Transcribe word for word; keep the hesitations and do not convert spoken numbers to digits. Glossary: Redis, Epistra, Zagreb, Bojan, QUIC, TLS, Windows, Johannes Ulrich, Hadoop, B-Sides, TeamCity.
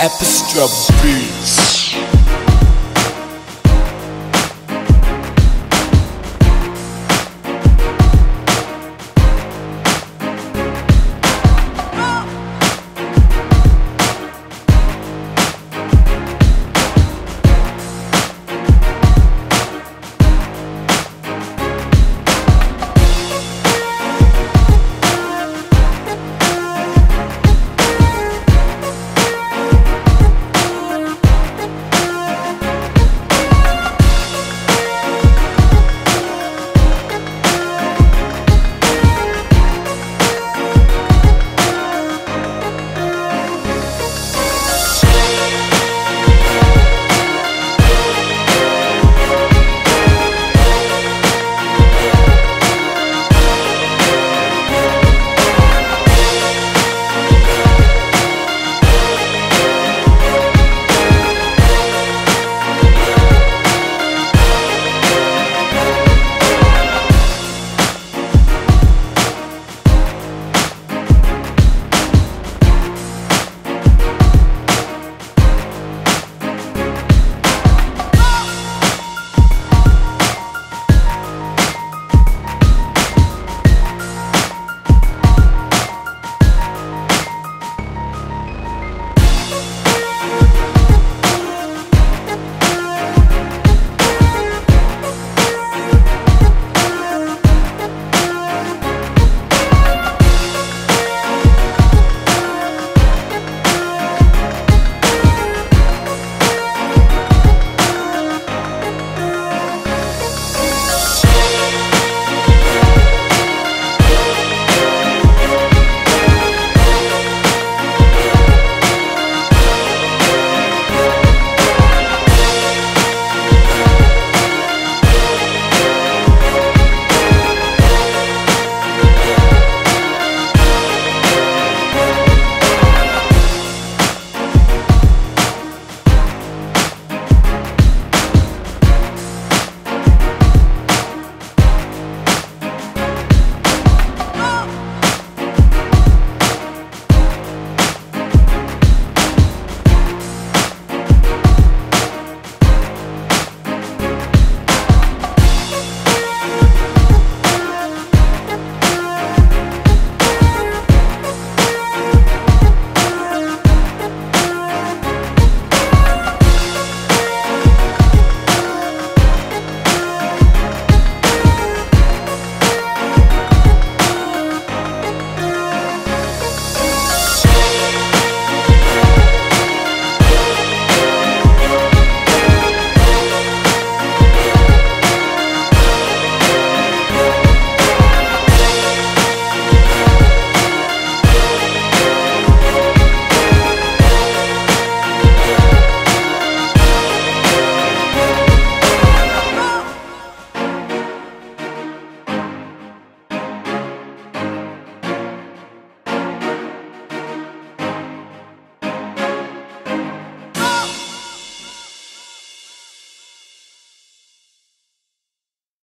Epistra beats.